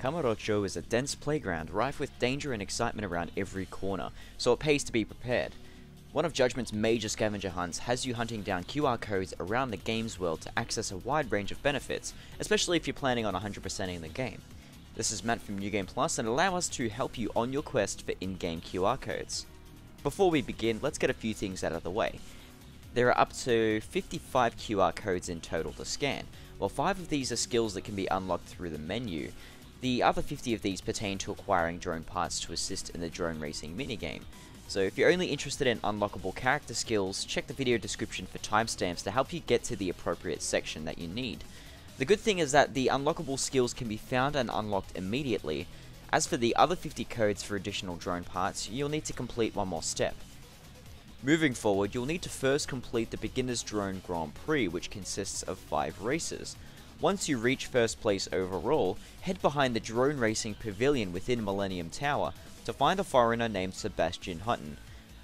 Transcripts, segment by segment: Kamurocho is a dense playground rife with danger and excitement around every corner, so it pays to be prepared. One of Judgment's major scavenger hunts has you hunting down QR codes around the game's world to access a wide range of benefits, especially if you're planning on 100%ing the game. This is Matt from New Game Plus and allow us to help you on your quest for in-game QR codes. Before we begin, let's get a few things out of the way. There are up to 55 QR codes in total to scan. While 5 of these are skills that can be unlocked through the menu, the other 50 of these pertain to acquiring drone parts to assist in the drone racing minigame. So if you're only interested in unlockable character skills, check the video description for timestamps to help you get to the appropriate section that you need. The good thing is that the unlockable skills can be found and unlocked immediately. As for the other 50 codes for additional drone parts, you'll need to complete one more step. Moving forward, you'll need to first complete the Beginner's Drone Grand Prix, which consists of 5 races. Once you reach first place overall, head behind the drone racing pavilion within Millennium Tower to find a foreigner named Sebastian Hutton.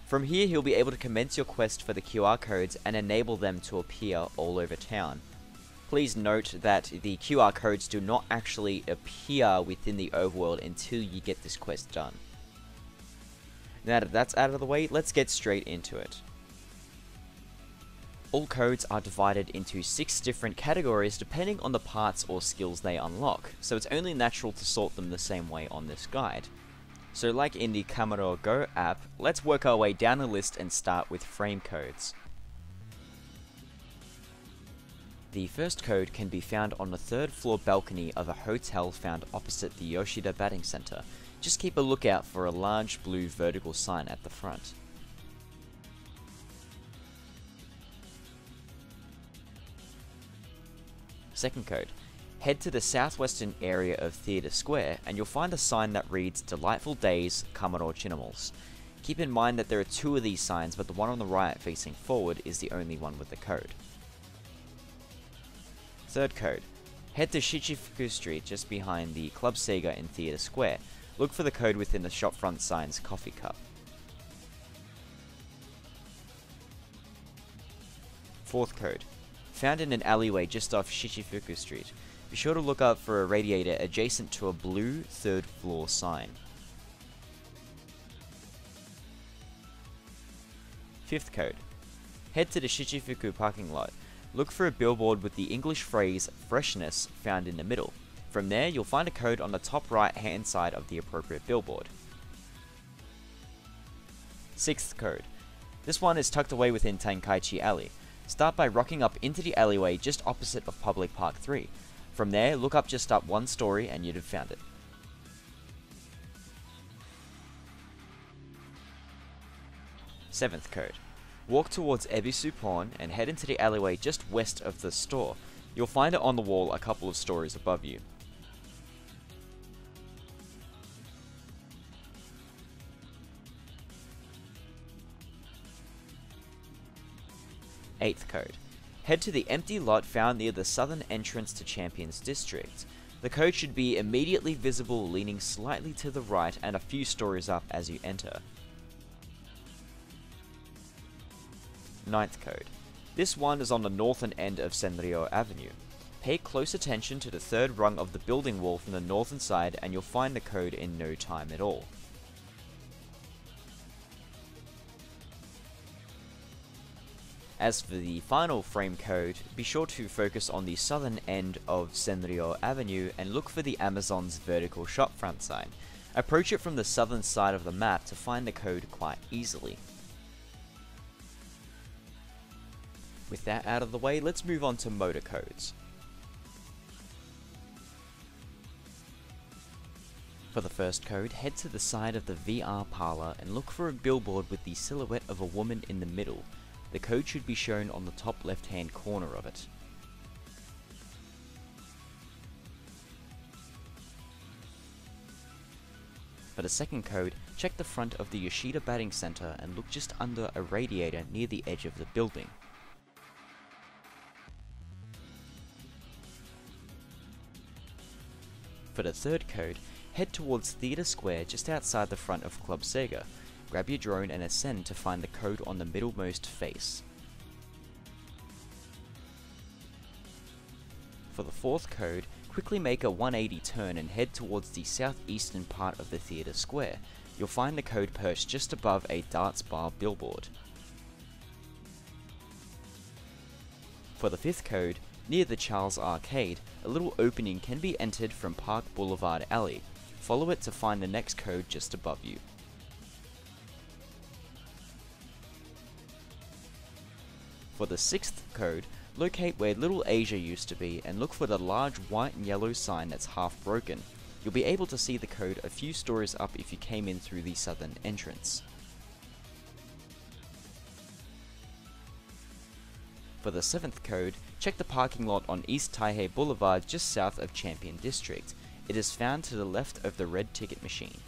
From here, he'll be able to commence your quest for the QR codes and enable them to appear all over town. Please note that the QR codes do not actually appear within the overworld until you get this quest done. Now that that's out of the way, let's get straight into it. All codes are divided into 6 different categories depending on the parts or skills they unlock, so it's only natural to sort them the same way on this guide. So like in the Kamurocho app, let's work our way down the list and start with frame codes. The first code can be found on the 3rd floor balcony of a hotel found opposite the Yoshida Batting Center. Just keep a lookout for a large blue vertical sign at the front. Second code. Head to the southwestern area of Theatre Square and you'll find a sign that reads Delightful Days, Commodore Chinimals. Keep in mind that there are 2 of these signs, but the one on the right facing forward is the only one with the code. Third code. Head to Shichifuku Street just behind the Club Sega in Theatre Square. Look for the code within the shopfront sign's coffee cup. Fourth code. Found in an alleyway just off Shichifuku Street. Be sure to look up for a radiator adjacent to a blue 3rd floor sign. Fifth code. Head to the Shichifuku parking lot. Look for a billboard with the English phrase, freshness, found in the middle. From there, you'll find a code on the top right-hand side of the appropriate billboard. Sixth code. This one is tucked away within Tenkaichi Alley. Start by rocking up into the alleyway just opposite of Public Park 3. From there, look up just up 1 story and you'd have found it. Seventh code. Walk towards Ebisu Pond and head into the alleyway just west of the store. You'll find it on the wall a couple of stories above you. Eighth code. Head to the empty lot found near the southern entrance to Champions District. The code should be immediately visible, leaning slightly to the right and a few stories up as you enter. Ninth code. This one is on the northern end of Senryo Avenue. Pay close attention to the 3rd rung of the building wall from the northern side and you'll find the code in no time at all. 10th. As for the final frame code, be sure to focus on the southern end of Senryo Avenue and look for the Amazon's vertical shopfront sign. Approach it from the southern side of the map to find the code quite easily. With that out of the way, let's move on to motor codes. For the first code, head to the side of the VR Parlour and look for a billboard with the silhouette of a woman in the middle. The code should be shown on the top left-hand corner of it. For the second code, check the front of the Yoshida Batting Center and look just under a radiator near the edge of the building. For the third code, head towards Theatre Square just outside the front of Club Sega. Grab your drone and ascend to find the code on the middlemost face. For the fourth code, quickly make a 180 turn and head towards the southeastern part of the Theatre Square. You'll find the code perched just above a darts bar billboard. For the fifth code, near the Charles Arcade, a little opening can be entered from Park Boulevard Alley. Follow it to find the next code just above you. For the sixth code, locate where Little Asia used to be and look for the large white and yellow sign that's half broken. You'll be able to see the code a few stories up if you came in through the southern entrance. For the seventh code, check the parking lot on East Taihei Boulevard just south of Champions District. It is found to the left of the red ticket machine.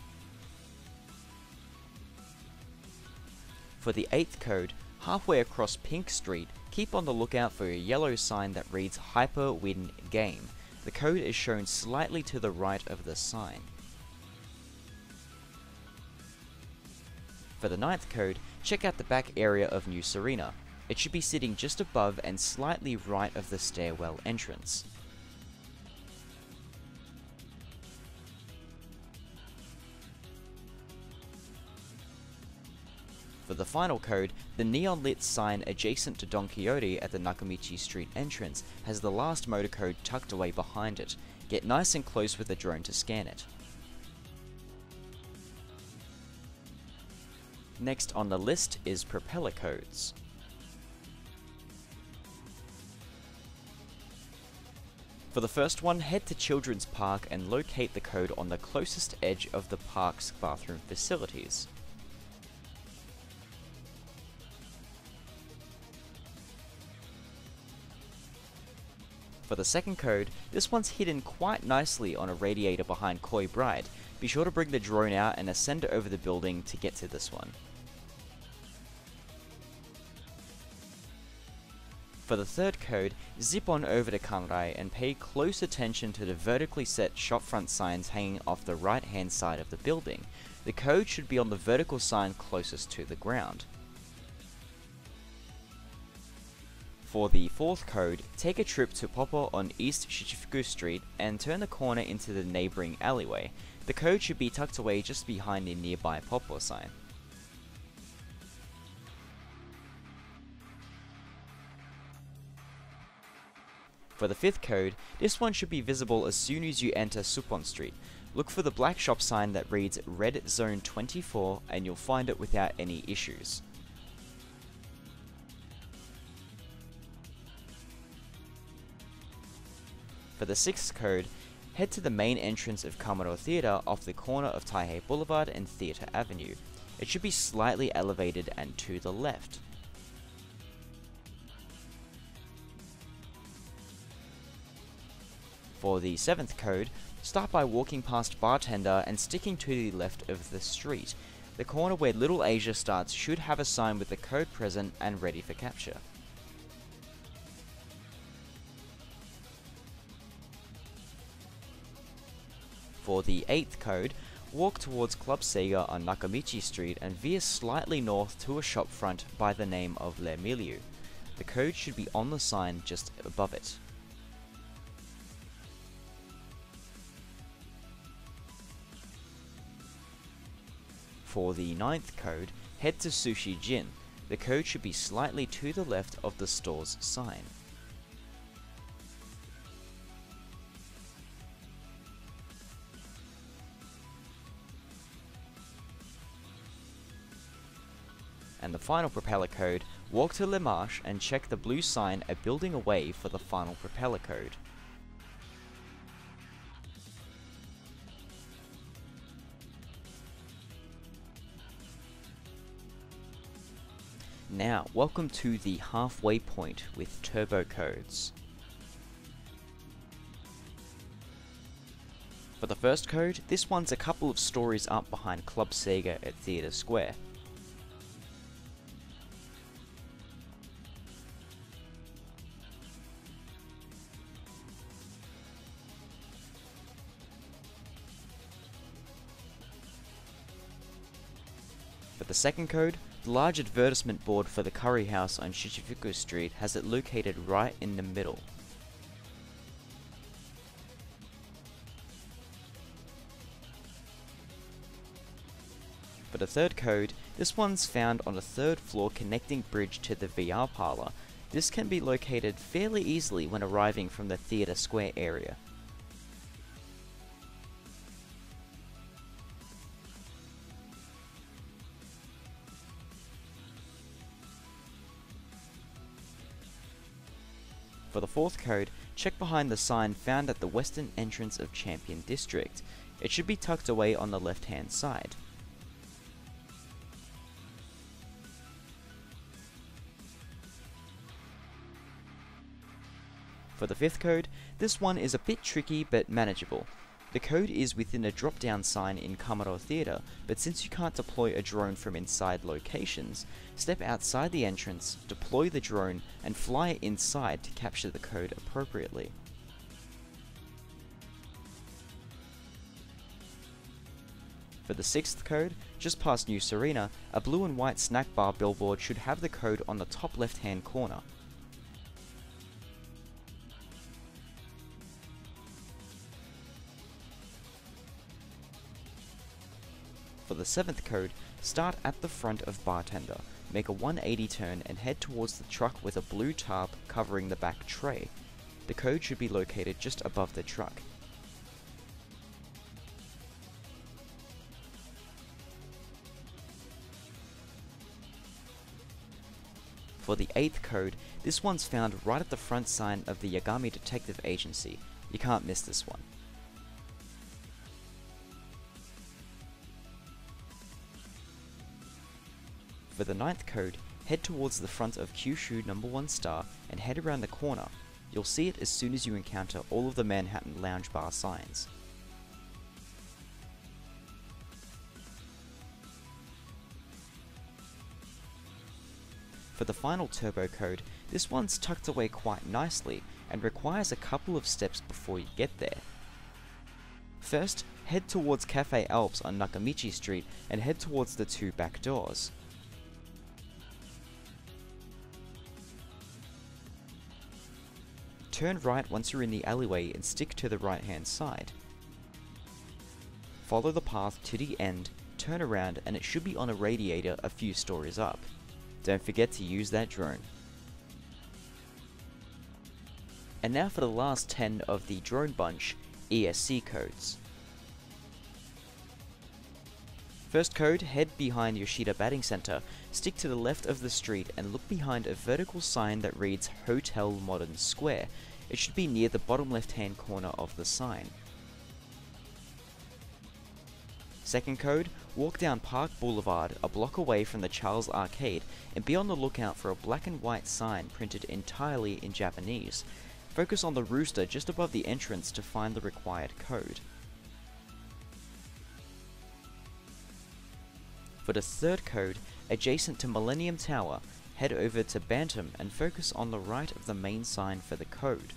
For the eighth code, halfway across Pink Street, keep on the lookout for a yellow sign that reads Hyper Win Game. The code is shown slightly to the right of the sign. For the ninth code, check out the back area of New Serena. It should be sitting just above and slightly right of the stairwell entrance. For the final code, the neon-lit sign adjacent to Don Quixote at the Nakamichi Street entrance has the last motor code tucked away behind it. Get nice and close with the drone to scan it. Next on the list is propeller codes. For the first one, head to Children's Park and locate the code on the closest edge of the park's bathroom facilities. For the second code, this one's hidden quite nicely on a radiator behind Koi Bride. Be sure to bring the drone out and ascend over the building to get to this one. For the third code, zip on over to Kanrai and pay close attention to the vertically set shopfront signs hanging off the right-hand side of the building. The code should be on the vertical sign closest to the ground. For the fourth code, take a trip to Popo on East Shichifuku Street and turn the corner into the neighbouring alleyway. The code should be tucked away just behind the nearby Popo sign. For the fifth code, this one should be visible as soon as you enter Supon Street. Look for the black shop sign that reads Red Zone 24 and you'll find it without any issues. For the sixth code, head to the main entrance of Kamurocho Theatre off the corner of Taihei Boulevard and Theatre Avenue. It should be slightly elevated and to the left. For the seventh code, start by walking past Bartender and sticking to the left of the street. The corner where Little Asia starts should have a sign with the code present and ready for capture. For the 8th code, walk towards Club Sega on Nakamichi Street and veer slightly north to a shopfront by the name of Le Milieu. The code should be on the sign just above it. For the 9th code, head to Sushi Jin. The code should be slightly to the left of the store's sign. And the final propeller code, walk to Le Marche and check the blue sign a building away for the final propeller code. Now, welcome to the halfway point with turbo codes. For the first code, this one's a couple of stories up behind Club Sega at Theatre Square. The second code, the large advertisement board for the curry house on Shichifuku Street has it located right in the middle. For the third code, this one's found on a third floor connecting bridge to the VR Parlour. This can be located fairly easily when arriving from the Theatre Square area. For the fourth code, check behind the sign found at the western entrance of Champions District. It should be tucked away on the left-hand side. For the fifth code, this one is a bit tricky but manageable. The code is within a drop-down sign in Kamurocho Theatre, but since you can't deploy a drone from inside locations, step outside the entrance, deploy the drone, and fly it inside to capture the code appropriately. For the sixth code, just past New Serena, a blue and white snack bar billboard should have the code on the top left-hand corner. For the 7th code, start at the front of Bartender, make a 180 turn and head towards the truck with a blue tarp covering the back tray. The code should be located just above the truck. For the 8th code, this one's found right at the front sign of the Yagami Detective Agency. You can't miss this one. For the 9th code, head towards the front of Kyushu No. 1 Star and head around the corner. You'll see it as soon as you encounter all of the Manhattan Lounge Bar signs. For the final turbo code, this one's tucked away quite nicely and requires a couple of steps before you get there. First, head towards Cafe Alps on Nakamichi Street and head towards the two back doors. Turn right once you're in the alleyway and stick to the right-hand side. Follow the path to the end, turn around, and it should be on a radiator a few stories up. Don't forget to use that drone. And now for the last 10 of the drone bunch, ESC codes. First code, head behind Yoshida Batting Center, stick to the left of the street and look behind a vertical sign that reads Hotel Modern Square. It should be near the bottom left-hand corner of the sign. Second code, walk down Park Boulevard, a block away from the Charles Arcade, and be on the lookout for a black and white sign printed entirely in Japanese. Focus on the rooster just above the entrance to find the required code. For the third code, adjacent to Millennium Tower, head over to Bantam and focus on the right of the main sign for the code.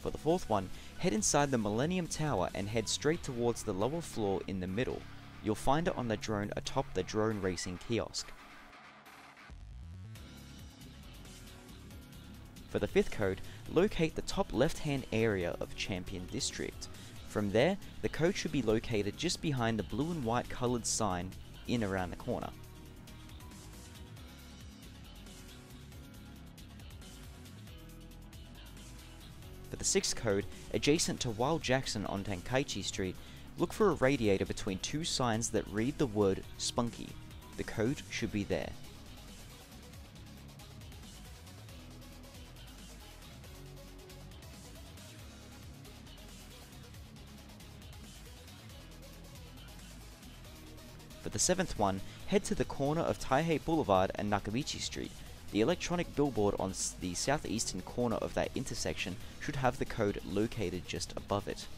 For the fourth one, head inside the Millennium Tower and head straight towards the lower floor in the middle. You'll find it on the drone atop the drone racing kiosk. For the fifth code, locate the top left-hand area of Champions District. From there, the code should be located just behind the blue and white coloured sign in around the corner. For the sixth code, adjacent to Wild Jackson on Tenkaichi Street, look for a radiator between two signs that read the word Spunky. The code should be there. For the seventh one, head to the corner of Taihei Boulevard and Nakamichi Street. The electronic billboard on the southeastern corner of that intersection should have the code located just above it.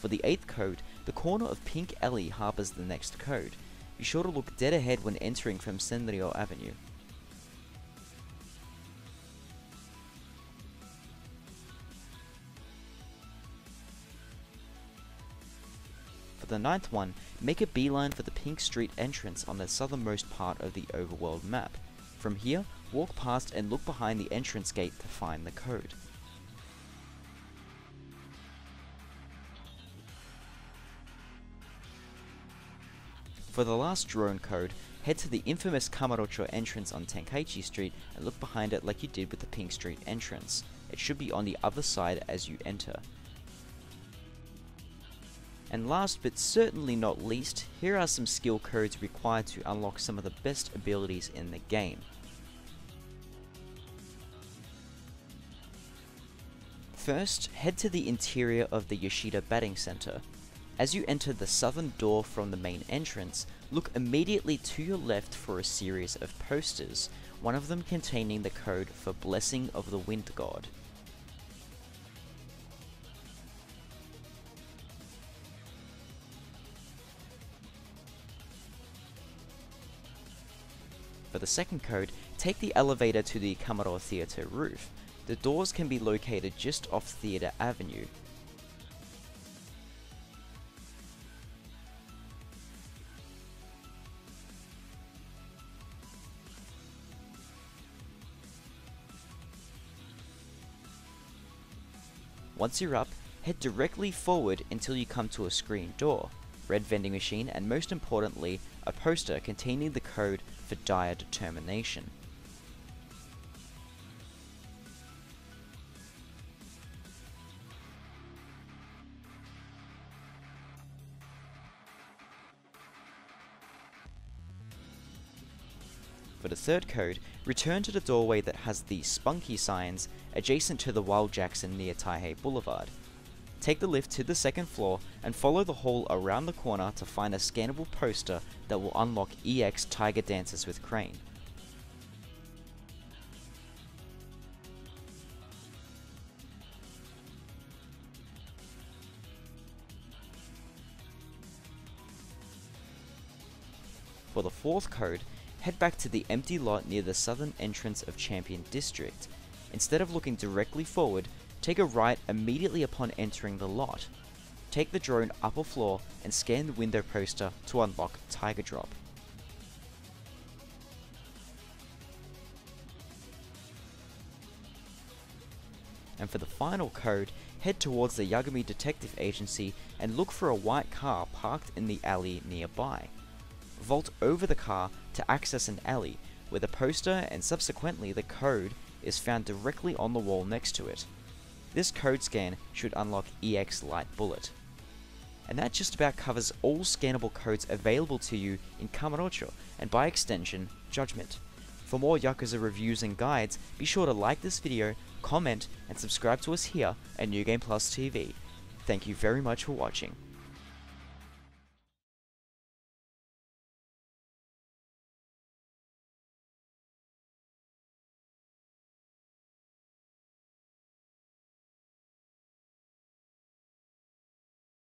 For the eighth code, the corner of Pink Alley harbors the next code. Be sure to look dead ahead when entering from Senryo Avenue. For the ninth one, make a beeline for the Pink Street entrance on the southernmost part of the overworld map. From here, walk past and look behind the entrance gate to find the code. For the last drone code, head to the infamous Kamurocho entrance on Tenkaichi Street and look behind it like you did with the Pink Street entrance. It should be on the other side as you enter. And last but certainly not least, here are some skill codes required to unlock some of the best abilities in the game. First, head to the interior of the Yoshida Batting Center. As you enter the southern door from the main entrance, look immediately to your left for a series of posters, one of them containing the code for Blessing of the Wind God. For the second code, take the elevator to the Kamurocho Theatre roof. The doors can be located just off Theatre Avenue. Once you're up, head directly forward until you come to a screen door, red vending machine, and most importantly, a poster containing the code for Dire Determination. For the third code, return to the doorway that has the spunky signs adjacent to the Wild Jackson near Taihei Boulevard. Take the lift to the second floor and follow the hall around the corner to find a scannable poster that will unlock EX Tiger Dances with Crane. For the fourth code, head back to the empty lot near the southern entrance of Champions District. Instead of looking directly forward, take a right immediately upon entering the lot. Take the drone upper floor and scan the window poster to unlock Tiger Drop. And for the final code, head towards the Yagami Detective Agency and look for a white car parked in the alley nearby. Vault over the car to access an alley, where the poster and subsequently the code is found directly on the wall next to it. This code scan should unlock EX Light Bullet. And that just about covers all scannable codes available to you in Kamurocho, and by extension, Judgment. For more Yakuza reviews and guides, be sure to like this video, comment, and subscribe to us here at New Game Plus TV. Thank you very much for watching.